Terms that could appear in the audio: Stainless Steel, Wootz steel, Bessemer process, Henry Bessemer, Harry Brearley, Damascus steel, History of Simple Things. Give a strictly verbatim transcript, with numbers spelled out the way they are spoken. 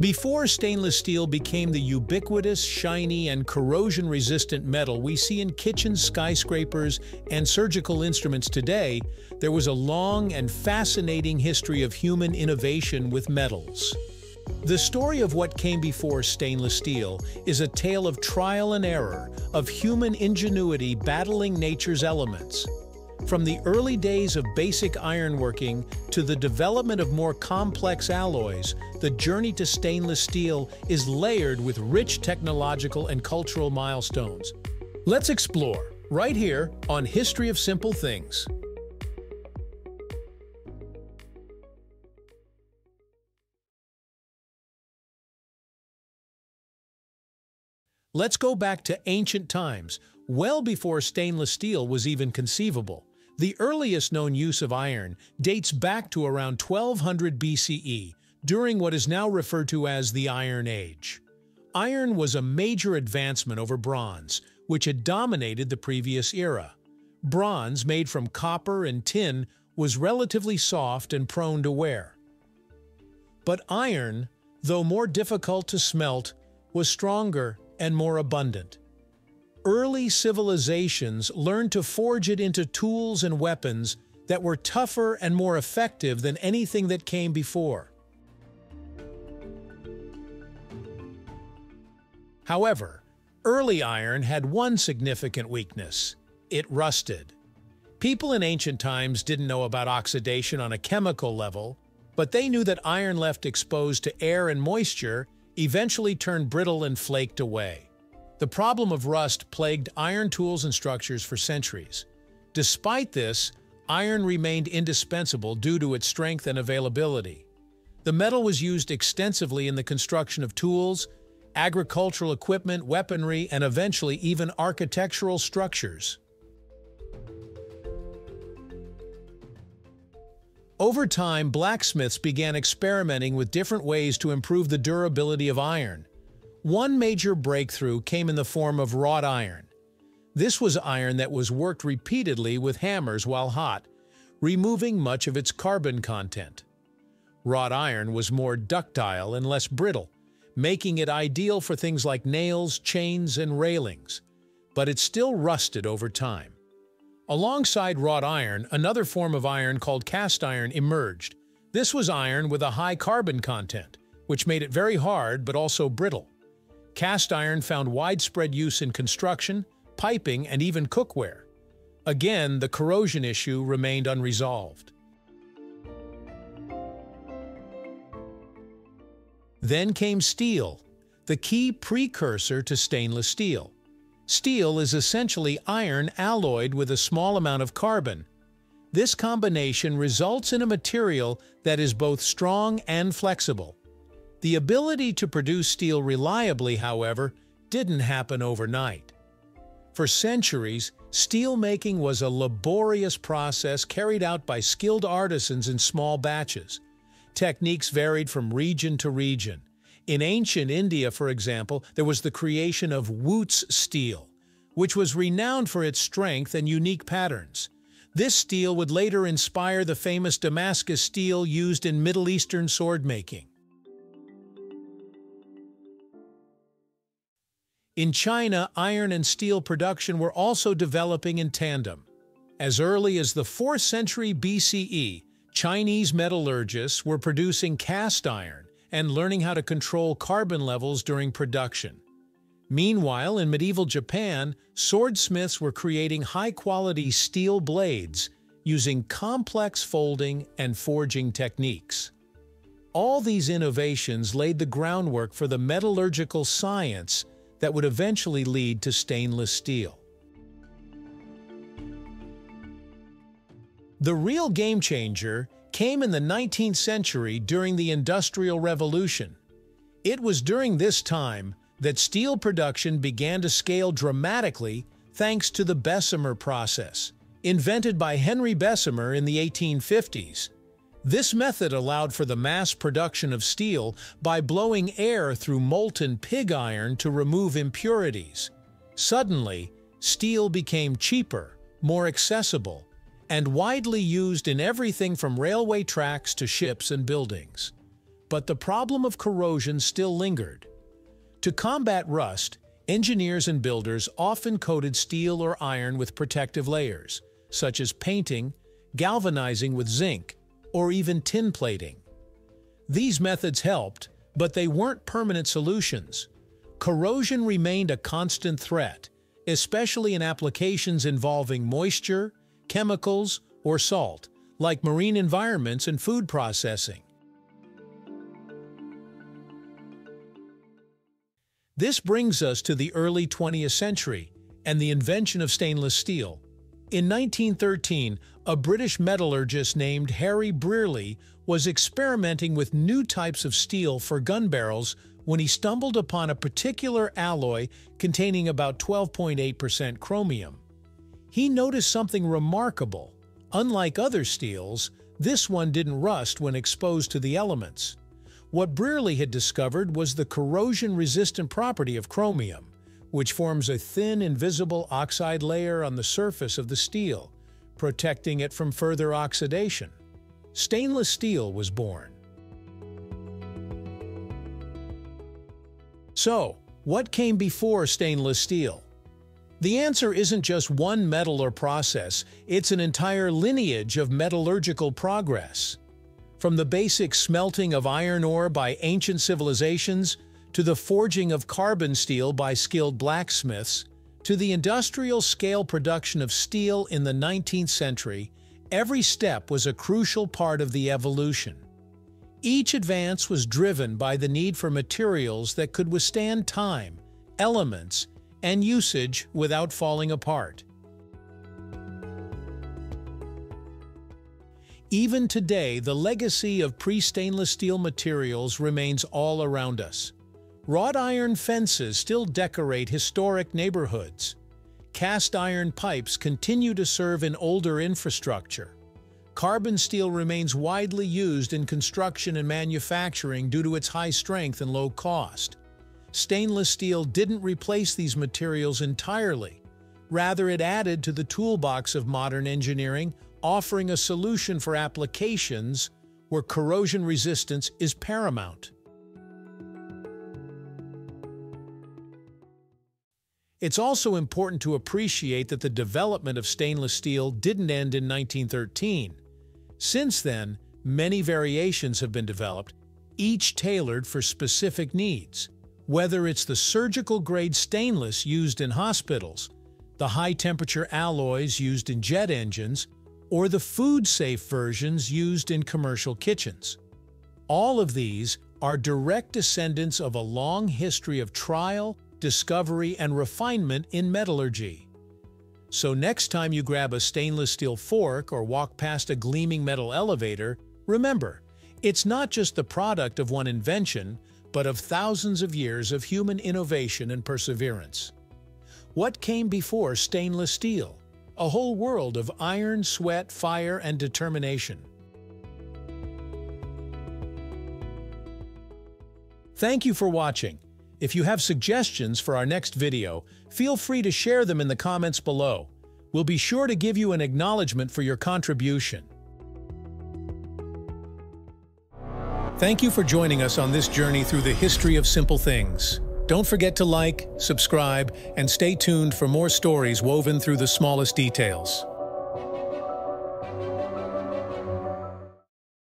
Before stainless steel became the ubiquitous, shiny, and corrosion-resistant metal we see in kitchen skyscrapers and surgical instruments today, there was a long and fascinating history of human innovation with metals. The story of what came before stainless steel is a tale of trial and error, of human ingenuity battling nature's elements. From the early days of basic ironworking to the development of more complex alloys, the journey to stainless steel is layered with rich technological and cultural milestones. Let's explore, right here on History of Simple Things. Let's go back to ancient times, well before stainless steel was even conceivable. The earliest known use of iron dates back to around twelve hundred B C E, during what is now referred to as the Iron Age. Iron was a major advancement over bronze, which had dominated the previous era. Bronze, made from copper and tin, was relatively soft and prone to wear. But iron, though more difficult to smelt, was stronger and more abundant. Early civilizations learned to forge it into tools and weapons that were tougher and more effective than anything that came before. However, early iron had one significant weakness: it rusted. People in ancient times didn't know about oxidation on a chemical level, but they knew that iron left exposed to air and moisture eventually turned brittle and flaked away. The problem of rust plagued iron tools and structures for centuries. Despite this, iron remained indispensable due to its strength and availability. The metal was used extensively in the construction of tools, agricultural equipment, weaponry, and eventually even architectural structures. Over time, blacksmiths began experimenting with different ways to improve the durability of iron. One major breakthrough came in the form of wrought iron. This was iron that was worked repeatedly with hammers while hot, removing much of its carbon content. Wrought iron was more ductile and less brittle, making it ideal for things like nails, chains, and railings. But it still rusted over time. Alongside wrought iron, another form of iron called cast iron emerged. This was iron with a high carbon content, which made it very hard but also brittle. Cast iron found widespread use in construction, piping, and even cookware. Again, the corrosion issue remained unresolved. Then came steel, the key precursor to stainless steel. Steel is essentially iron alloyed with a small amount of carbon. This combination results in a material that is both strong and flexible. The ability to produce steel reliably, however, didn't happen overnight. For centuries, steelmaking was a laborious process carried out by skilled artisans in small batches. Techniques varied from region to region. In ancient India, for example, there was the creation of Wootz steel, which was renowned for its strength and unique patterns. This steel would later inspire the famous Damascus steel used in Middle Eastern sword-making. In China, iron and steel production were also developing in tandem. As early as the fourth century B C E, Chinese metallurgists were producing cast iron and learning how to control carbon levels during production. Meanwhile, in medieval Japan, swordsmiths were creating high-quality steel blades using complex folding and forging techniques. All these innovations laid the groundwork for the metallurgical science that would eventually lead to stainless steel. The real game changer came in the nineteenth century during the Industrial Revolution. It was during this time that steel production began to scale dramatically thanks to the Bessemer process, invented by Henry Bessemer in the eighteen fifties. This method allowed for the mass production of steel by blowing air through molten pig iron to remove impurities. Suddenly, steel became cheaper, more accessible, and widely used in everything from railway tracks to ships and buildings. But the problem of corrosion still lingered. To combat rust, engineers and builders often coated steel or iron with protective layers, such as painting, galvanizing with zinc, or even tin plating. These methods helped, but they weren't permanent solutions. Corrosion remained a constant threat, especially in applications involving moisture, chemicals, or salt, like marine environments and food processing. This brings us to the early twentieth century and the invention of stainless steel. In nineteen thirteen, a British metallurgist named Harry Brearley was experimenting with new types of steel for gun barrels when he stumbled upon a particular alloy containing about twelve point eight percent chromium. He noticed something remarkable. Unlike other steels, this one didn't rust when exposed to the elements. What Brearley had discovered was the corrosion-resistant property of chromium, which forms a thin, invisible oxide layer on the surface of the steel, protecting it from further oxidation. Stainless steel was born. So, what came before stainless steel? The answer isn't just one metal or process, it's an entire lineage of metallurgical progress. From the basic smelting of iron ore by ancient civilizations, to the forging of carbon steel by skilled blacksmiths, to the industrial-scale production of steel in the nineteenth century, every step was a crucial part of the evolution. Each advance was driven by the need for materials that could withstand time, elements, and usage without falling apart. Even today, the legacy of pre-stainless steel materials remains all around us. Wrought iron fences still decorate historic neighborhoods. Cast iron pipes continue to serve in older infrastructure. Carbon steel remains widely used in construction and manufacturing due to its high strength and low cost. Stainless steel didn't replace these materials entirely. Rather, it added to the toolbox of modern engineering, offering a solution for applications where corrosion resistance is paramount. It's also important to appreciate that the development of stainless steel didn't end in nineteen thirteen. Since then, many variations have been developed, each tailored for specific needs. Whether it's the surgical-grade stainless used in hospitals, the high-temperature alloys used in jet engines, or the food-safe versions used in commercial kitchens. All of these are direct descendants of a long history of trial, discovery, and refinement in metallurgy. So next time you grab a stainless steel fork or walk past a gleaming metal elevator, remember, it's not just the product of one invention, but of thousands of years of human innovation and perseverance. What came before stainless steel? A whole world of iron, sweat, fire, and determination. Thank you for watching. If you have suggestions for our next video, feel free to share them in the comments below. We'll be sure to give you an acknowledgement for your contribution. Thank you for joining us on this journey through the history of simple things. Don't forget to like, subscribe, and stay tuned for more stories woven through the smallest details.